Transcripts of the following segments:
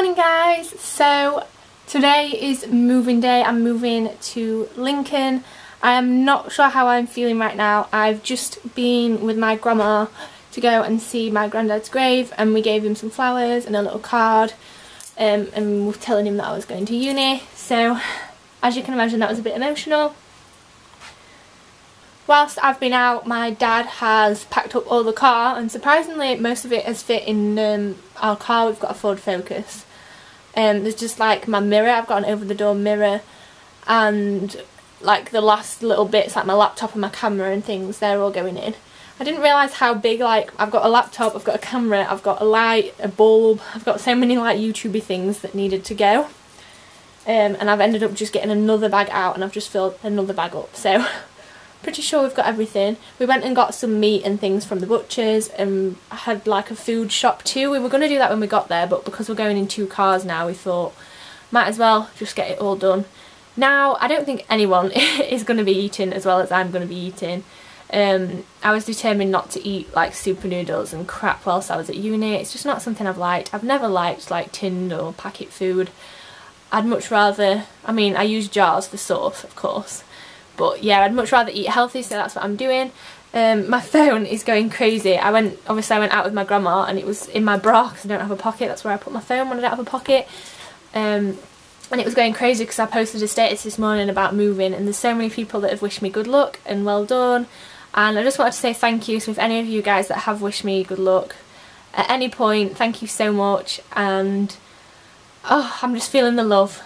Morning guys, so today is moving day. I'm moving to Lincoln. I am not sure how I'm feeling right now. I've just been with my grandma to go and see my granddad's grave, and we gave him some flowers and a little card and we were telling him that I was going to uni. So as you can imagine, that was a bit emotional. Whilst I've been out, my dad has packed up all the car, and surprisingly most of it has fit in our car. We've got a Ford Focus and there's just like my mirror, I've got an over the door mirror, and like the last little bits like my laptop and my camera and things, they're all going in. I didn't realise how big, like I've got a laptop, I've got a camera, I've got a light, a bulb, I've got so many like YouTubey things that needed to go, and I've ended up just getting another bag out and I've just filled another bag up, so pretty sure we've got everything. We went and got some meat and things from the butchers, and had like a food shop too. We were going to do that when we got there, but because we're going in two cars now, we thought might as well just get it all done. Now I don't think anyone is going to be eating as well as I'm going to be eating. I was determined not to eat like super noodles and crap whilst I was at uni. It's just not something I've liked. I've never liked like tinned or packet food. I'd much rather, I mean I use jars for sauce of course, but yeah, I'd much rather eat healthy, so that's what I'm doing. My phone is going crazy. I went out with my grandma and it was in my bra because I don't have a pocket. That's where I put my phone when I don't have a pocket. And it was going crazy because I posted a status this morning about moving, and there's so many people that have wished me good luck and well done. And I just wanted to say thank you. So if any of you guys that have wished me good luck at any point, thank you so much. And oh, I'm just feeling the love.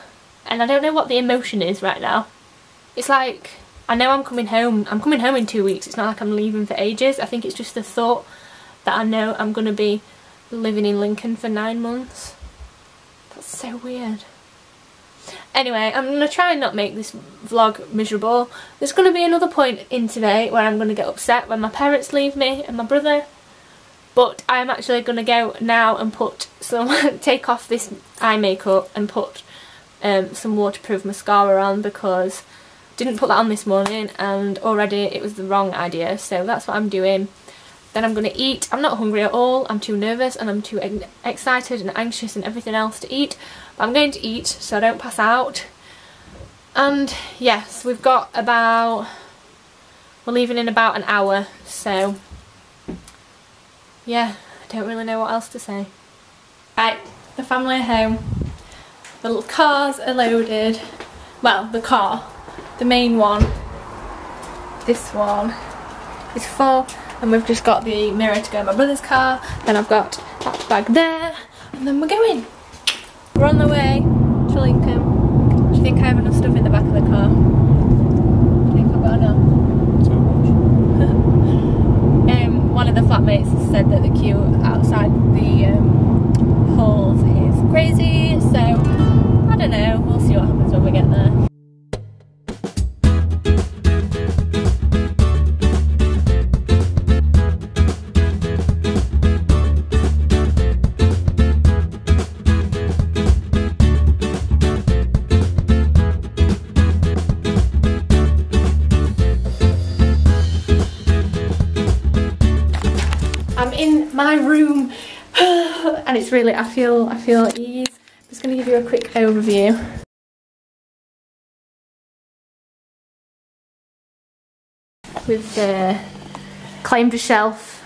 And I don't know what the emotion is right now. It's like, I know I'm coming home. I'm coming home in 2 weeks. It's not like I'm leaving for ages. I think it's just the thought that I know I'm going to be living in Lincoln for 9 months. That's so weird. Anyway, I'm going to try and not make this vlog miserable. There's going to be another point in today where I'm going to get upset when my parents leave me and my brother. But I'm actually going to go now and put some, take off this eye makeup and put some waterproof mascara on, because didn't put that on this morning and already it was the wrong idea, so that's what I'm doing. Then I'm going to eat. I'm not hungry at all. I'm too nervous and I'm too excited and anxious and everything else to eat. But I'm going to eat so I don't pass out. And yes, we've got about, we're leaving in about an hour, so yeah, I don't really know what else to say. Right, the family are home. The little cars are loaded. Well, the car. The main one, this one, is full, and we've just got the mirror to go in my brother's car. Then I've got that bag there, and then we're going. We're on the way to Lincoln. Do you think I have enough stuff in the back of the car? Do you think I've got enough? One of the flatmates said that the queue outside the halls is crazy, so I don't know. We'll see what happens when we get there. My room and it's really, I feel at ease. I'm just going to give you a quick overview. We've claimed a shelf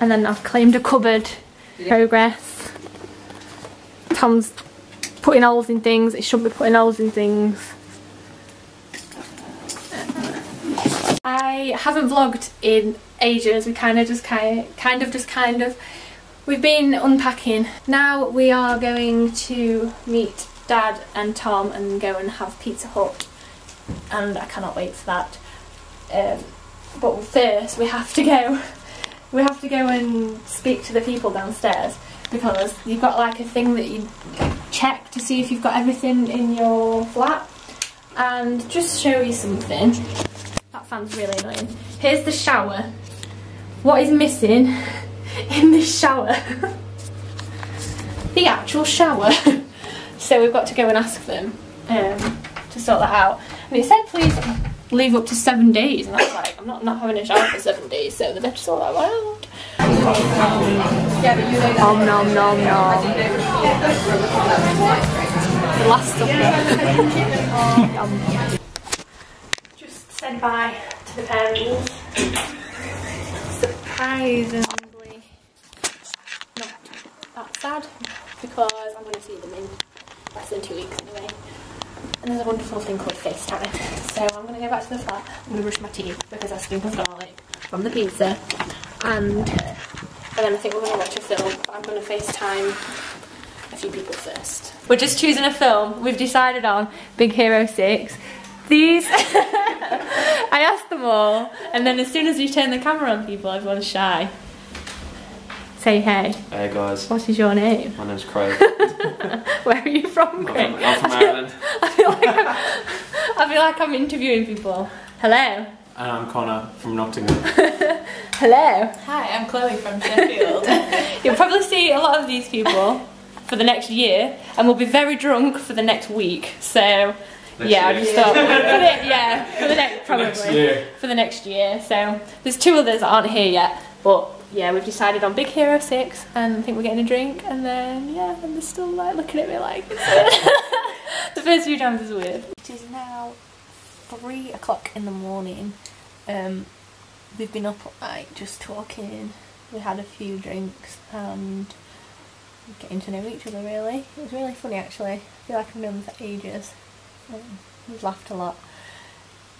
and then I've claimed a cupboard. Progress. Tom's putting holes in things. It shouldn't be putting holes in things. I haven't vlogged in ages. We kind of we've been unpacking. Now we are going to meet Dad and Tom and go and have Pizza Hut, and I cannot wait for that. But first we have to go and speak to the people downstairs, because you've got like a thing that you check to see if you've got everything in your flat. And just show you something. That fan's really annoying. Here's the shower. What is missing in this shower? The actual shower. So we've got to go and ask them to sort that out. And it said please leave up to 7 days, and I was like, I'm not having a shower for 7 days, so they better sort that one out. Om nom nom nom. The last of it. Just said bye to the parents. Surprisingly not that sad, because I'm going to see them in less than 2 weeks anyway. And there's a wonderful thing called FaceTime. So I'm going to go back to the flat. I'm going to brush my teeth because I sprinkled garlic from the pizza. And then I think we're going to watch a film. But I'm going to FaceTime a few people first. We're just choosing a film. We've decided on Big Hero 6. These... I asked them all. And then as soon as you turn the camera on people, everyone's shy. Say hey. Hey guys. What is your name? My name's Craig. Where are you from, Craig? I'm from Ireland. I feel like I'm interviewing people. Hello. And I'm Connor from Nottingham. Hello. Hi, I'm Chloe from Sheffield. You'll probably see a lot of these people for the next year, and we'll be very drunk for the next week. So yeah, I'll just stop. for the next year. So there's two others that aren't here yet, but. Yeah, we've decided on Big Hero 6 and I think we're getting a drink and then, yeah, and they're still like looking at me like the first few times is weird. It is now 3 o'clock in the morning. We've been up all night just talking. We had a few drinks and getting to know each other really. It was really funny actually. I feel like I've known them for ages. We've laughed a lot.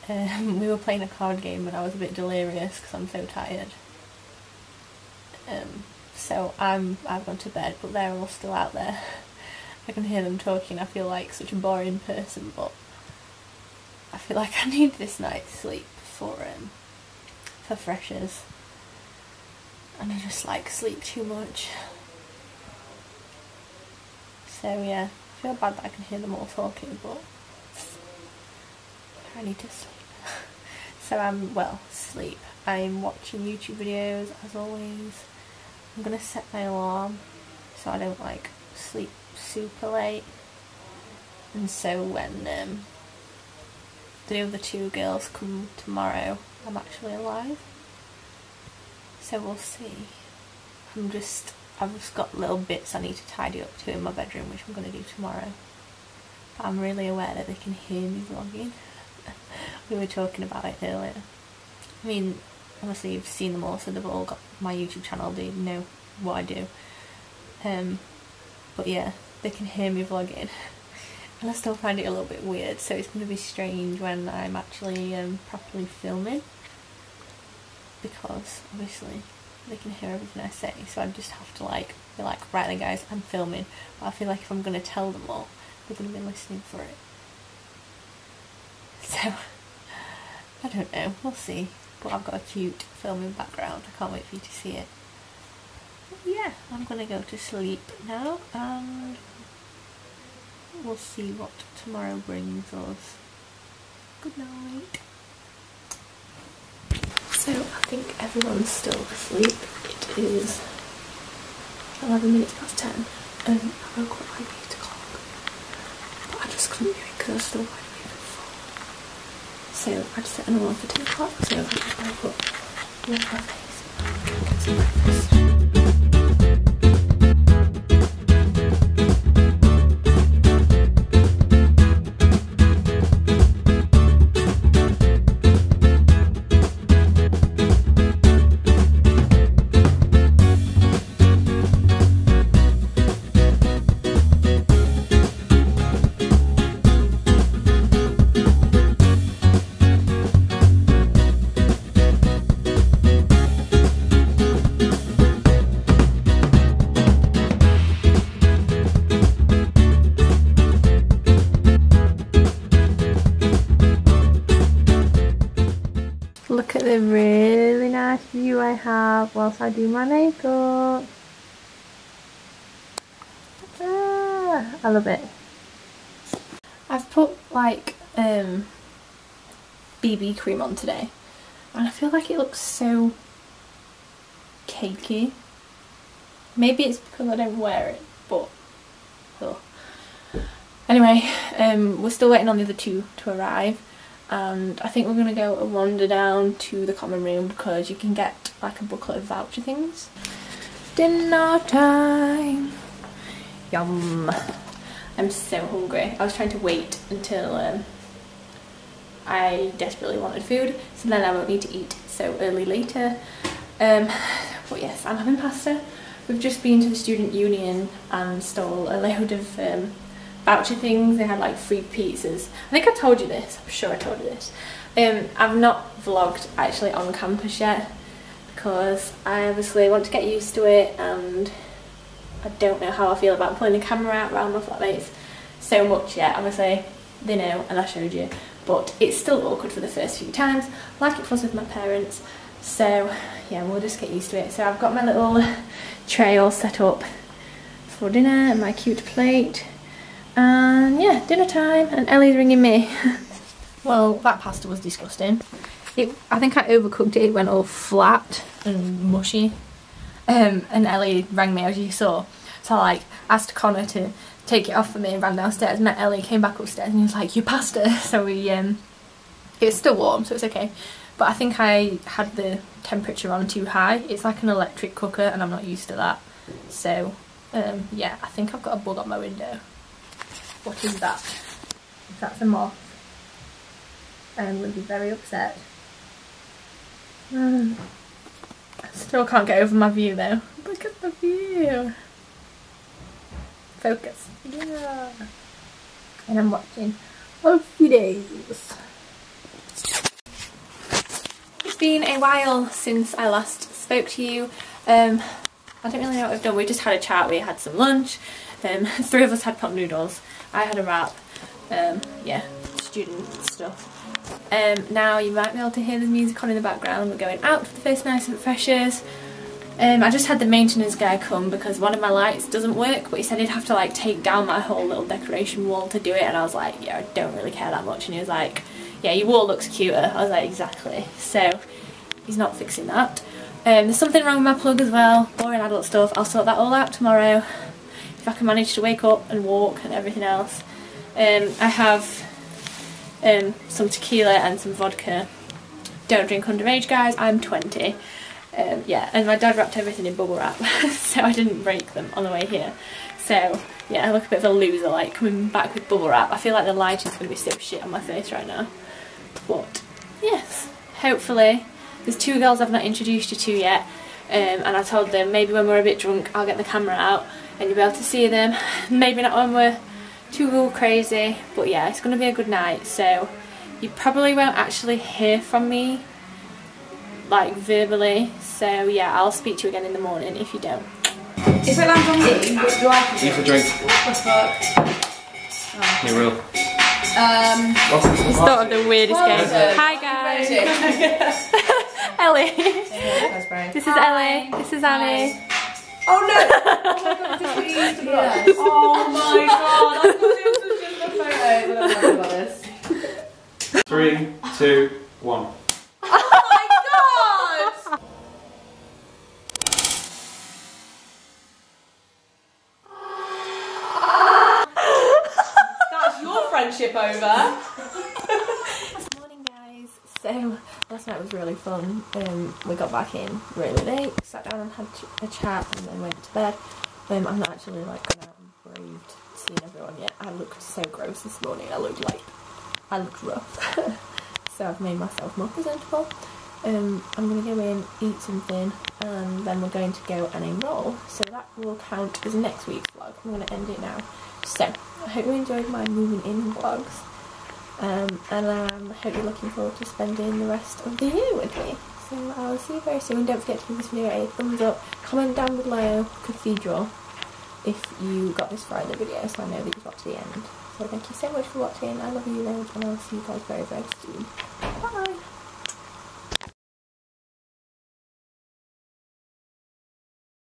We were playing a card game but I was a bit delirious because I'm so tired. So I've gone to bed, but they're all still out there. I can hear them talking. I feel like such a boring person, but I feel like I need this night's sleep for freshers. And I just like sleep too much. So yeah, I feel bad that I can hear them all talking, but I need to sleep. So sleep. I'm watching YouTube videos as always. I'm gonna set my alarm so I don't like sleep super late, and so when the other two girls come tomorrow I'm actually alive, so we'll see. I've just got little bits I need to tidy up to in my bedroom which I'm gonna do tomorrow, but I'm really aware that they can hear me vlogging. We were talking about it earlier. I mean, honestly, you've seen them all, so they've all got my YouTube channel, they know what I do. But yeah, they can hear me vlogging. And I still find it a little bit weird, so it's going to be strange when I'm actually properly filming. Because, obviously, they can hear everything I say, so I just have to like be like, right then guys, I'm filming. But I feel like if I'm going to tell them all, they're going to be listening for it. So, I don't know, we'll see. But I've got a cute filming background. I can't wait for you to see it. Yeah, I'm going to go to sleep now and we'll see what tomorrow brings us. Good night. So I think everyone's still asleep. It is 11 minutes past 10 and I woke up like 8 o'clock. But I just couldn't do it because I was still wide awake at 4. So I just set an alarm for 10 o'clock so I woke up with my face and get some breakfast. Look at the really nice view I have whilst I do my makeup. Ah, I love it. I've put like BB cream on today and I feel like it looks so cakey. Maybe it's because I don't wear it, but anyway, we're still waiting on the other two to arrive. and I think we're going to go and wander down to the common room because you can get like a booklet of voucher things. Dinner time! Yum! I'm so hungry. I was trying to wait until I desperately wanted food, so then I won't need to eat so early later. But yes, I'm having pasta. We've just been to the student union and stole a load of voucher things. They had like free pizzas. I think I told you this. I'm sure I told you this. I've not vlogged actually on campus yet because I obviously want to get used to it, and I don't know how I feel about pulling the camera out around my flatmates so much yet. Obviously they know and I showed you, but it's still awkward for the first few times like it was with my parents. So yeah, we'll just get used to it. So I've got my little tray all set up for dinner and my cute plate, and yeah, dinner time, and Ellie's ringing me. Well, that pasta was disgusting. I think I overcooked it. It went all flat and mushy, and Ellie rang me as you saw, so I like asked Connor to take it off for me and ran downstairs, met Ellie, came back upstairs, and he was like, your pasta. So we it's still warm, so it's okay, but I think I had the temperature on too high. It's like an electric cooker and I'm not used to that. So yeah, I think I've got a bug on my window. What is that? That's a moth. And would be very upset. I still can't get over my view though. Look at the view. Focus. Yeah. And I'm watching all videos. It's been a while since I last spoke to you. I don't really know what we've done. We just had a chat, we had some lunch, three of us had pot noodles, I had a wrap, yeah, student stuff. Now you might be able to hear the music on in the background. We're going out for the first night at Freshers. I just had the maintenance guy come because one of my lights doesn't work, but he said he'd have to like take down my whole little decoration wall to do it, and I was like, yeah, I don't really care that much, and he was like, yeah, your wall looks cuter. I was like, exactly. So he's not fixing that. There's something wrong with my plug as well. Boring adult stuff. I'll sort that all out tomorrow if I can manage to wake up and walk and everything else. I have some tequila and some vodka. Don't drink underage, guys. I'm 20. Yeah, and my dad wrapped everything in bubble wrap so I didn't break them on the way here. So yeah, I look a bit of a loser like coming back with bubble wrap. I feel like the lighting's going to be so shit on my face right now. But yes, hopefully. There's two girls I've not introduced you to yet, and I told them maybe when we're a bit drunk I'll get the camera out and you'll be able to see them. Maybe not when we're too crazy, but yeah, it's going to be a good night. So you probably won't actually hear from me like verbally, so yeah, I'll speak to you again in the morning if you don't. Is it like on me? What do I have to do? You have a drink. What's that? You will. He's thought of the weirdest game. Hi guys! Ellie. This is Ellie. This is Annie. Oh no! Oh my god, this is what you used to be like. Oh my god, I thought it was just a photo, but I'm not this. 3, 2, 1. Oh my god! Friendship over. Good morning, guys. So last night was really fun. We got back in really late, sat down and had a chat, and then went to bed. I've not actually like gone out and braved seeing everyone yet. I looked so gross this morning. I looked rough. So I've made myself more presentable. I'm gonna go in, eat something, and then we're going to go and enroll. So that will count as next week's vlog. I'm gonna end it now. So I hope you enjoyed my moving in vlogs, and I hope you're looking forward to spending the rest of the year with me. So I'll see you very soon. Don't forget to give this video a thumbs up, comment down below Cathedral if you got this far in the video so I know that you got to the end. So thank you so much for watching, I love you loads, and I'll see you guys very, very soon. Bye!